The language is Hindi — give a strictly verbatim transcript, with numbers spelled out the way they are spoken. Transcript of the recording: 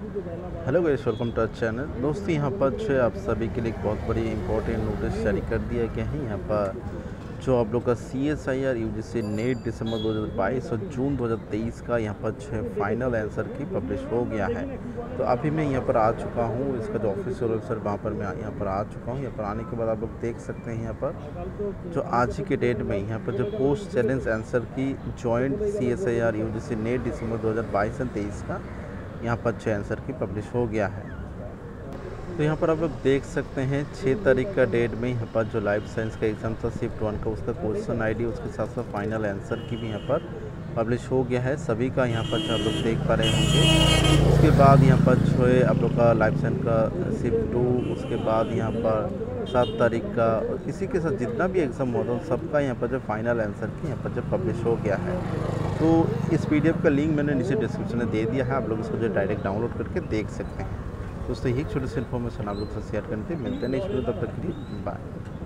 Hello guys, welcome to our channel. दोस्तों यहाँ पर जो है आप सभी के लिए एक बहुत बड़ी इंपॉर्टेंट नोटिस जारी कर दिया गया है। यहाँ पर जो आप लोग का C S I R U G C net दिसंबर दो हज़ार बाईस और जून दो हज़ार तेईस का यहाँ पर जो है फाइनल आंसर की पब्लिश हो गया है। तो अभी मैं यहाँ पर आ चुका हूँ, इसका जो ऑफिशियल वेबसाइट वहाँ पर मैं यहाँ पर आ चुका हूँ। यहाँ पर आने के बाद आप लोग देख सकते हैं यहाँ पर जो आज के डेट में यहाँ पर जो पोस्ट चैलेंज आंसर की joint C S I R U G C net दिसंबर दो हज़ार बाईस एंड तेईस का यहाँ पर जो आंसर की पब्लिश हो गया है। तो यहाँ पर आप लोग देख सकते हैं छः तारीख का डेट में यहाँ पर जो लाइफ साइंस का एग्ज़ाम था शिफ्ट वन का, उसका क्वेश्चन आईडी उसके साथ साथ फाइनल आंसर की भी यहाँ पर पब्लिश हो गया है। सभी का यहाँ पर जो आप लोग देख पा रहे होंगे। उसके बाद यहाँ पर जो है आप लोग का लाइफ साइंस का शिफ्ट टू, उसके बाद यहाँ पर सात तारीख का, इसी के साथ जितना भी एग्ज़ाम हुआ था सबका यहाँ पर जो फाइनल आंसर की यहाँ पर जो पब्लिश हो गया है। तो इस पी डी एफ का लिंक मैंने नीचे डिस्क्रिप्शन में दे दिया है, आप लोग इसको जो डायरेक्ट डाउनलोड करके देख सकते हैं। दोस्तों, यही छोटे से इन्फॉर्मेशन आप लोग से शेयर करते हैं। मिलते हैं नेक्स्ट वीडियो, तब तक के लिए बाय।